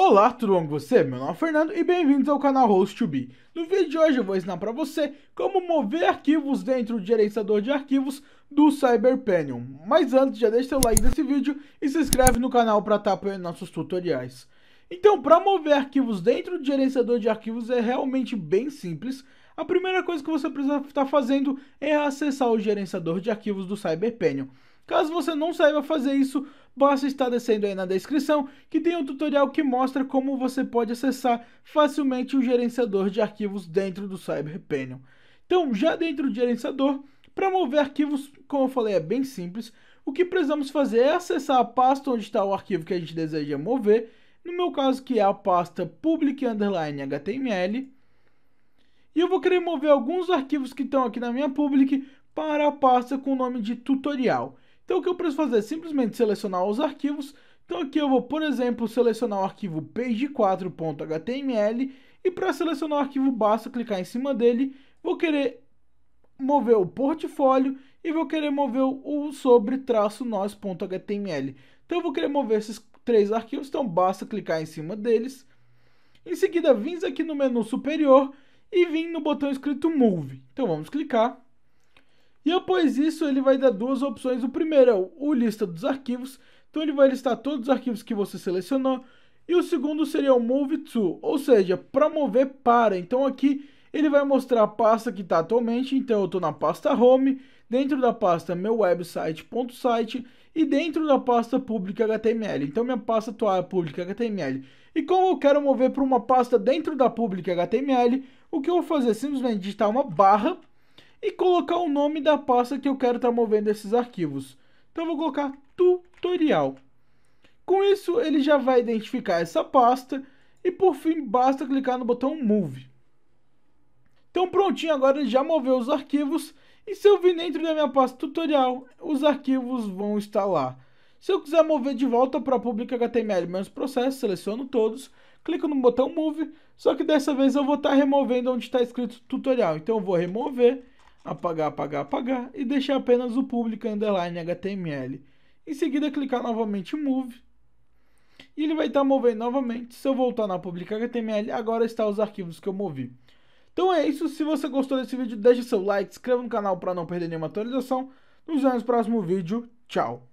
Olá, tudo bom com você? Meu nome é Fernando e bem-vindos ao canal Host2B. No vídeo de hoje eu vou ensinar para você como mover arquivos dentro do gerenciador de arquivos do CyberPanel. Mas antes, já deixa seu like nesse vídeo e se inscreve no canal para estar apoiando nossos tutoriais. Então, para mover arquivos dentro do gerenciador de arquivos é realmente bem simples. A primeira coisa que você precisa estar fazendo é acessar o gerenciador de arquivos do CyberPanel. Caso você não saiba fazer isso, basta estar descendo aí na descrição, que tem um tutorial que mostra como você pode acessar facilmente o gerenciador de arquivos dentro do CyberPanel. Então, já dentro do gerenciador, para mover arquivos, como eu falei, é bem simples. O que precisamos fazer é acessar a pasta onde está o arquivo que a gente deseja mover, no meu caso que é a pasta public_html, e eu vou querer mover alguns arquivos que estão aqui na minha public para a pasta com o nome de tutorial. Então o que eu preciso fazer é simplesmente selecionar os arquivos. Então aqui eu vou, por exemplo, selecionar o arquivo page4.html e para selecionar o arquivo basta clicar em cima dele. Vou querer mover o portfólio e vou querer mover o sobre-nós.html. Então eu vou querer mover esses três arquivos, então basta clicar em cima deles. Em seguida, vim aqui no menu superior e vim no botão escrito Move. Então vamos clicar. E após isso, ele vai dar duas opções. O primeiro é o lista dos arquivos. Então ele vai listar todos os arquivos que você selecionou. E o segundo seria o Move To, ou seja, para mover para. Então aqui ele vai mostrar a pasta que está atualmente. Então eu estou na pasta Home, dentro da pasta Meu Website.site e dentro da pasta public.html. Então minha pasta atual é public.html. E como eu quero mover para uma pasta dentro da public.html, o que eu vou fazer é simplesmente digitar uma barra e colocar o nome da pasta que eu quero estar movendo esses arquivos. Então eu vou colocar tutorial. Com isso ele já vai identificar essa pasta e por fim basta clicar no botão Move. Então prontinho, agora ele já moveu os arquivos e se eu vir dentro da minha pasta tutorial, os arquivos vão estar lá. Se eu quiser mover de volta para public.html, mesmo processo, seleciono todos, clico no botão Move, só que dessa vez eu vou estar removendo onde está escrito tutorial. Então eu vou remover, apagar, apagar, apagar e deixar apenas o public_html. Em seguida clicar novamente em Move e ele vai estar movendo novamente. Se eu voltar na public.html, agora estão os arquivos que eu movi. Então é isso, se você gostou desse vídeo, deixa seu like, se inscreva no canal para não perder nenhuma atualização. Nos vemos no próximo vídeo, tchau!